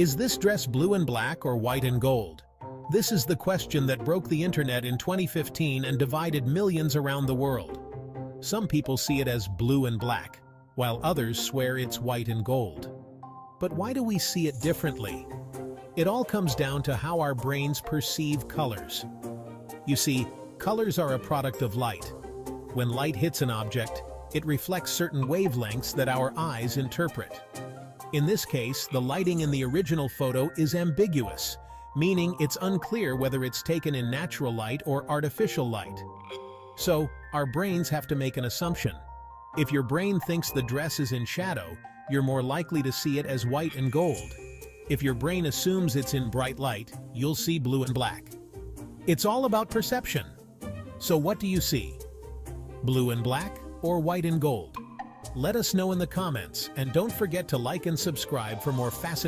Is this dress blue and black or white and gold? This is the question that broke the internet in 2015 and divided millions around the world. Some people see it as blue and black, while others swear it's white and gold. But why do we see it differently? It all comes down to how our brains perceive colors. You see, colors are a product of light. When light hits an object, it reflects certain wavelengths that our eyes interpret. In this case, the lighting in the original photo is ambiguous, meaning it's unclear whether it's taken in natural light or artificial light. So, our brains have to make an assumption. If your brain thinks the dress is in shadow, you're more likely to see it as white and gold. If your brain assumes it's in bright light, you'll see blue and black. It's all about perception. So what do you see? Blue and black or white and gold? Let us know in the comments, and don't forget to like and subscribe for more fascinating